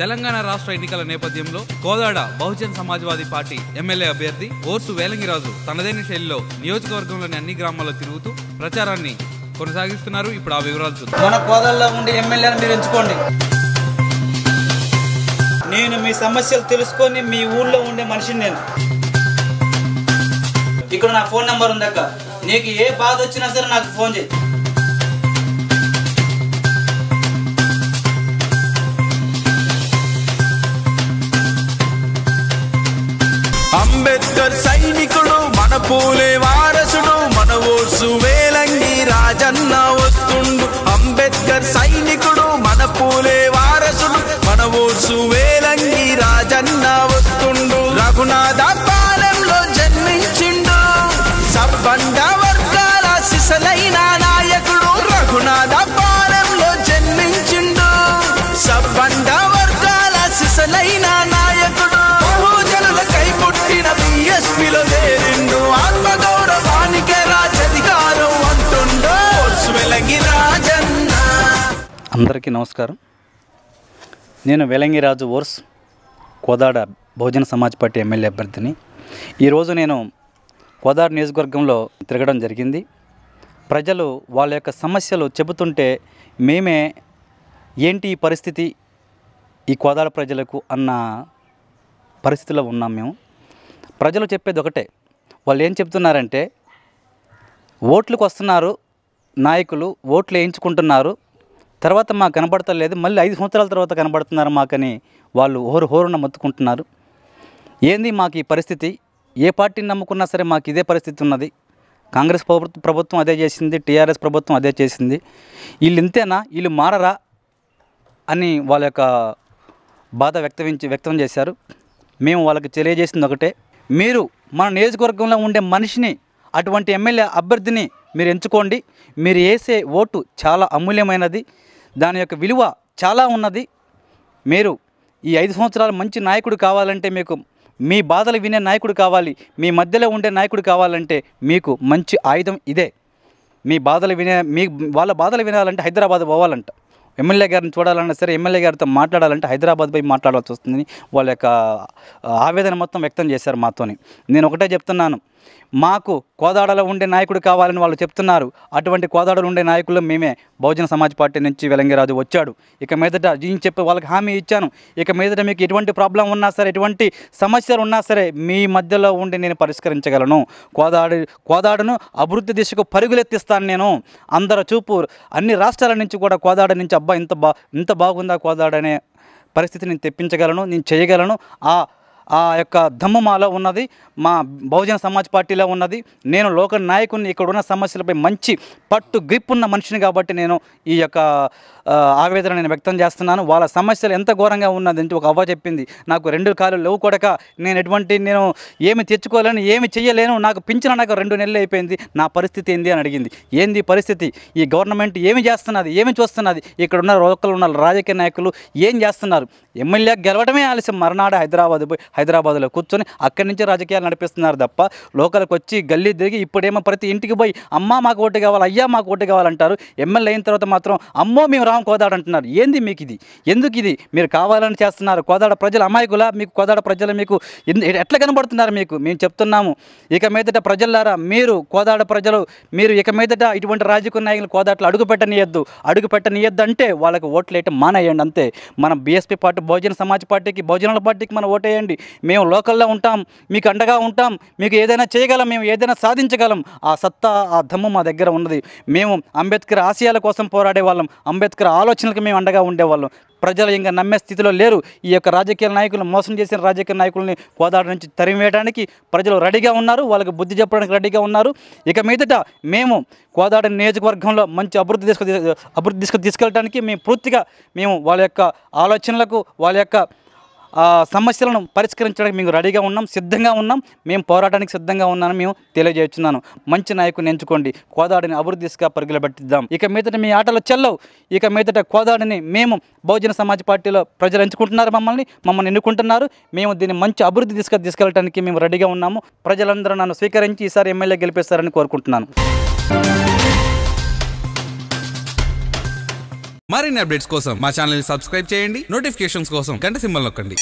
తెలంగాణ రాష్ట్ర ఎన్నికల నేపథ్యంలో కోదాడ బహుజన్ సమాజ్వాదీ పార్టీ ఎమ్మెల్యే అభ్యర్థి ఓర్సు వేలంగిరాజు తనదైన శైలిలో నియోజకవర్గంలోని అన్ని గ్రామాల్లో తిరుగుతూ ప్రచారాన్ని కొనసాగిస్తున్నారు. ఇప్పుడు ఆ వివరాలు చూద్దాం. మన కోదాడలో ఉండే ఎమ్మెల్యేని మీరు ఎంచుకోండి. నేను మీ సమస్యలు తెలుసుకొని మీ ఊళ్ళో ఉండే మనిషిని. నేను ఇక్కడ నా ఫోన్ నెంబర్ ఉంది అక్క, నీకు ఏ బాధ వచ్చినా సరే నాకు ఫోన్ చేయి. అంబేద్కర్ సైనికుడు, మన పూలే వారసుడు, మన ఓర్సు వేలంగి రాజన్న వస్తుండు. అంబేద్కర్ సైనికుడు, మన పూలే వారసుడు, మన ఓర్సు వేలంగి రాజన్న వస్తుండు. రఘునాథ పాలెంలో జన్మించిండు, సబ్బండ వర్గాల సిసలైన నాయకుడు. రఘునాథ పాలెంలో జన్మించిండు, సబ్బండ వర్గాల సిసలైన నాయకుడు. బిఎస్పీలో చేరిండు, ఆత్మగౌరవానికే రాజధికారం అంటుండో ఓర్సు వెలంగి రాజన్న. అందరికీ నమస్కారం. నేను వెలంగిరాజు ఓర్స్, కోదాడ బహుజన సమాజ్ పార్టీ ఎమ్మెల్యే అభ్యర్థిని. ఈరోజు నేను కోదాడ నియోజకవర్గంలో తిరగడం జరిగింది. ప్రజలు వాళ్ళ యొక్క సమస్యలు చెబుతుంటే మేమే ఏంటి ఈ పరిస్థితి ఈ కోదాడ ప్రజలకు అన్న పరిస్థితిలో ఉన్నాం. మేము ప్రజలు చెప్పేది ఒకటే, వాళ్ళు ఏం చెప్తున్నారంటే ఓట్లకు వస్తున్నారు నాయకులు, ఓట్లు వేయించుకుంటున్నారు, తర్వాత మాకు కనబడతలేదు, మళ్ళీ 5 సంవత్సరాల తర్వాత కనబడుతున్నారు మాకని వాళ్ళు హోరున మొత్తుకుంటున్నారు. ఏంది మాకు ఈ పరిస్థితి, ఏ పార్టీని నమ్ముకున్నా సరే మాకు ఇదే పరిస్థితి ఉన్నది. కాంగ్రెస్ ప్రభుత్వం అదే చేసింది, టీఆర్ఎస్ ప్రభుత్వం అదే చేసింది. వీళ్ళు ఇంతేనా, వీళ్ళు మారరా అని వాళ్ళ యొక్క బాధ వ్యక్తం చేశారు. మేము వాళ్ళకి తెలియజేసింది ఒకటే, మీరు మన నియోజకవర్గంలో ఉండే మనిషిని, అటువంటి ఎమ్మెల్యే అభ్యర్థిని మీరు ఎంచుకోండి. మీరు వేసే ఓటు చాలా అమూల్యమైనది, దాని యొక్క విలువ చాలా ఉన్నది. మీరు ఈ 5 సంవత్సరాలు మంచి నాయకుడు కావాలంటే, మీకు మీ బాధలు వినే నాయకుడు కావాలి, మీ మధ్యలో ఉండే నాయకుడు కావాలంటే మీకు మంచి ఆయుధం ఇదే. వాళ్ళ బాధలు వినాలంటే హైదరాబాద్ పోవాలంట, ఎమ్మెల్యే గారిని చూడాలన్నా సరే ఎమ్మెల్యే గారితో మాట్లాడాలంటే హైదరాబాద్ పోయి మాట్లాడాల్సి వస్తుందని వాళ్ళ యొక్క ఆవేదన మొత్తం వ్యక్తం చేశారు మాతోని. నేను ఒకటే చెప్తున్నాను, మాకు కోదాడలో ఉండే నాయకుడు కావాలని వాళ్ళు చెప్తున్నారు. అటువంటి కోదాడలో ఉండే నాయకులు మేమే. బహుజన సమాజ్ పార్టీ నుంచి వెలంగిరాజు వచ్చాడు. ఇక మీదట జీని చెప్పి వాళ్ళకి హామీ ఇచ్చాను, ఇక మీదట మీకు ఎటువంటి ప్రాబ్లం ఉన్నా సరే, ఎటువంటి సమస్యలు ఉన్నా సరే మీ మధ్యలో ఉండి నేను పరిష్కరించగలను. కోదాడను అభివృద్ధి దిశకు పరుగులెత్తిస్తాను నేను. అందరూ చూపు అన్ని రాష్ట్రాల నుంచి కూడా కోదాడ నుంచి అబ్బా ఇంత బాగుందా కోదాడ అనే పరిస్థితి నేను తెప్పించగలను, నేను చేయగలను. ఆ యొక్క దమ్ము మాలో ఉన్నది, మా బహుజన సమాజ్ పార్టీలో ఉన్నది. నేను లోక నాయకుడిని, ఇక్కడ ఉన్న సమస్యలపై మంచి పట్టు గ్రిప్ ఉన్న మనిషిని కాబట్టి నేను ఈ యొక్క ఆవేదన నేను వ్యక్తం చేస్తున్నాను. వాళ్ళ సమస్యలు ఎంత ఘోరంగా ఉన్నదంటే ఒక అవ్వ చెప్పింది, నాకు 2 కాళ్ళు లేవు కొడక, నేను ఏమి తెచ్చుకోలేను, ఏమి చేయలేను, నాకు పింఛన నాకు 2 నెలలు అయిపోయింది, నా పరిస్థితి ఏంది అని అడిగింది. ఏంది పరిస్థితి, ఈ గవర్నమెంట్ ఏమి చేస్తున్నది, ఏమి చూస్తున్నది, ఇక్కడ ఉన్న లోకల్ ఉన్న రాజకీయ నాయకులు ఏం చేస్తున్నారు? ఎమ్మెల్యే గెలవడమే ఆలస్యం, మర్నాడు హైదరాబాద్లో కూర్చొని అక్కడి నుంచి రాజకీయాలు నడిపిస్తున్నారు తప్ప లోకల్కి వచ్చి గల్లీ దిగి ఇప్పుడేమో ప్రతి ఇంటికి పోయి అమ్మ మాకు ఓటు కావాలి, అయ్యా మాకు ఓటు కావాలంటారు. ఎమ్మెల్యే అయిన తర్వాత మాత్రం అమ్మో మేము రాము కోదాడ అంటున్నారు. ఏంది మీకు ఇది, ఎందుకు ఇది, మీరు కావాలని చేస్తున్నారు. కోదాడ ప్రజలు అమాయకుల, మీకు కోదాడ ప్రజలు మీకు ఎట్లా కనబడుతున్నారు? మీకు మేము చెప్తున్నాము, ఇక మీదట ప్రజలారా, మీరు కోదాడ ప్రజలు, మీరు ఇక మీదట ఇటువంటి రాజకీయ నాయకులు కోదాట్లో అడుగు పెట్టనియద్దు అంటే వాళ్ళకి ఓట్లు వేయటం మానేయండి అంతే. మన బీఎస్పీ పార్టీ, బహుజన సమాజ్ పార్టీకి, బహుజనుల పార్టీకి మనం ఓటేయండి. మేము లోకల్లో ఉంటాం, మీకు అండగా ఉంటాం, మీకు ఏదైనా చేయగలం, మేము ఏదైనా సాధించగలం. ఆ సత్తా, ఆ దమ్ము మా దగ్గర ఉన్నది. మేము అంబేద్కర్ ఆశయాల కోసం పోరాడే వాళ్ళం, అంబేద్కర్ ఆలోచనలకు మేము అండగా ఉండేవాళ్ళం. ప్రజలు ఇంకా నమ్మే స్థితిలో లేరు. ఈ యొక్క రాజకీయ నాయకులు, మోసం చేసిన రాజకీయ నాయకులని కోదాడ నుంచి తరిమివేయడానికి ప్రజలు రెడీగా ఉన్నారు, వాళ్ళకి బుద్ధి చెప్పడానికి రెడీగా ఉన్నారు. ఇక మీదట మేము కోదాడ నియోజకవర్గంలో మంచి అభివృద్ధి తీసుకెళ్ళడానికి మేము పూర్తిగా వాళ్ళ యొక్క ఆలోచనలకు, వాళ్ళ యొక్క సమస్యలను పరిష్కరించడానికి మేము రెడీగా ఉన్నాం, సిద్ధంగా ఉన్నాం. మేము పోరాటానికి సిద్ధంగా ఉన్నాను మేము తెలియజేస్తున్నాను. మంచి నాయకుని ఎంచుకోండి, కోదాడిని అభివృద్ధి దిశగా పరుగులబెట్టిద్దాం. ఇక మీదట మీ ఆటలు చెల్లవు. ఇక మీదట కోదాడిని మేము బహుజన సమాజ్ పార్టీలో ప్రజలు ఎంచుకుంటున్నారు, మమ్మల్ని ఎన్నుకుంటున్నారు. మేము దీన్ని మంచి అభివృద్ధి దిశగా తీసుకెళ్ళడానికి మేము రెడీగా ఉన్నాము. ప్రజలందరూ నన్ను స్వీకరించి ఈసారి ఎమ్మెల్యే గెలిపిస్తారని కోరుకుంటున్నాను. మరిన్ని అప్డేట్స్ కోసం మా ఛానల్ ని సబ్స్క్రైబ్ చేయండి. నోటిఫికేషన్స్ కోసం గంట సింబల్ నొక్కండి.